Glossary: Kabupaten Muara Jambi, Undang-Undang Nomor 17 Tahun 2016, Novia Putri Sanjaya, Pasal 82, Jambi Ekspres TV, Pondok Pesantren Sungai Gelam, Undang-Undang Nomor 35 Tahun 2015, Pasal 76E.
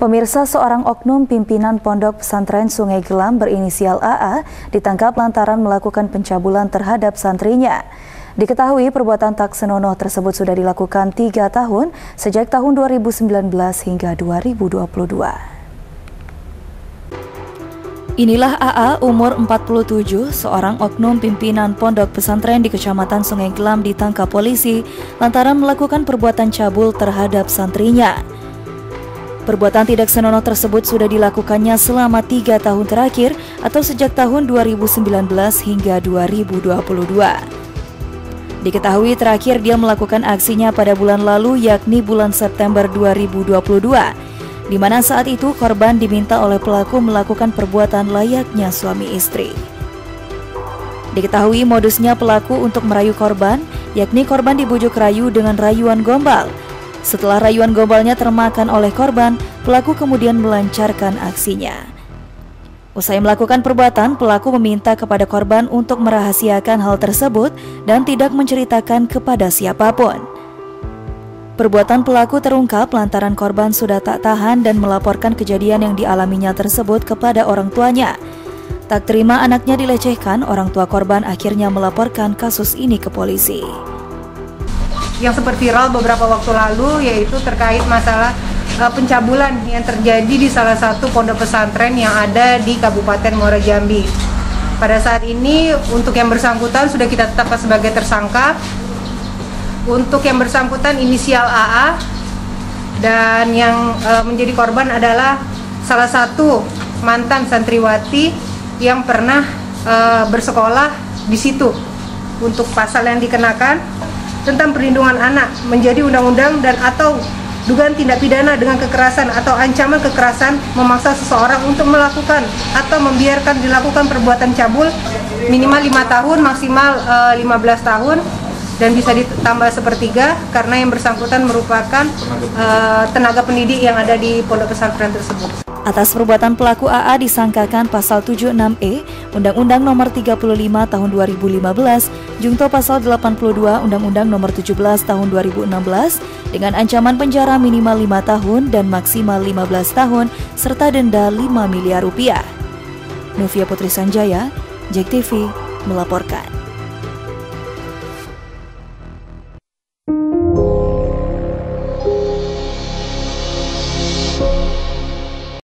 Pemirsa, seorang oknum pimpinan Pondok Pesantren Sungai Gelam berinisial AA ditangkap lantaran melakukan pencabulan terhadap santrinya. Diketahui perbuatan tak senonoh tersebut sudah dilakukan 3 tahun sejak tahun 2019 hingga 2022. Inilah AA umur 47, seorang oknum pimpinan Pondok Pesantren di Kecamatan Sungai Gelam ditangkap polisi lantaran melakukan perbuatan cabul terhadap santrinya. Perbuatan tidak senonoh tersebut sudah dilakukannya selama 3 tahun terakhir atau sejak tahun 2019 hingga 2022. Diketahui terakhir dia melakukan aksinya pada bulan lalu, yakni bulan September 2022, di mana saat itu korban diminta oleh pelaku melakukan perbuatan layaknya suami istri. Diketahui modusnya pelaku untuk merayu korban, yakni korban dibujuk rayu dengan rayuan gombal. Setelah rayuan gombalnya termakan oleh korban, pelaku kemudian melancarkan aksinya. Usai melakukan perbuatan, pelaku meminta kepada korban untuk merahasiakan hal tersebut dan tidak menceritakan kepada siapapun. Perbuatan pelaku terungkap lantaran korban sudah tak tahan dan melaporkan kejadian yang dialaminya tersebut kepada orang tuanya. Tak terima anaknya dilecehkan, orang tua korban akhirnya melaporkan kasus ini ke polisi. Yang sempat viral beberapa waktu lalu yaitu terkait masalah pencabulan yang terjadi di salah satu pondok pesantren yang ada di Kabupaten Muara Jambi. Pada saat ini untuk yang bersangkutan sudah kita tetapkan sebagai tersangka. Untuk yang bersangkutan inisial AA, dan yang menjadi korban adalah salah satu mantan santriwati yang pernah bersekolah di situ. Untuk pasal yang dikenakan tentang perlindungan anak menjadi undang-undang dan atau dugaan tindak pidana dengan kekerasan atau ancaman kekerasan memaksa seseorang untuk melakukan atau membiarkan dilakukan perbuatan cabul minimal 5 tahun, maksimal 15 tahun dan bisa ditambah 1/3 karena yang bersangkutan merupakan tenaga pendidik yang ada di pondok pesantren tersebut. Atas perbuatan pelaku AA disangkakan Pasal 76E, Undang-Undang Nomor 35 Tahun 2015, jungto Pasal 82 Undang-Undang Nomor 17 Tahun 2016 dengan ancaman penjara minimal 5 tahun dan maksimal 15 tahun serta denda 5 miliar rupiah. Novia Putri Sanjaya, JEK TV melaporkan.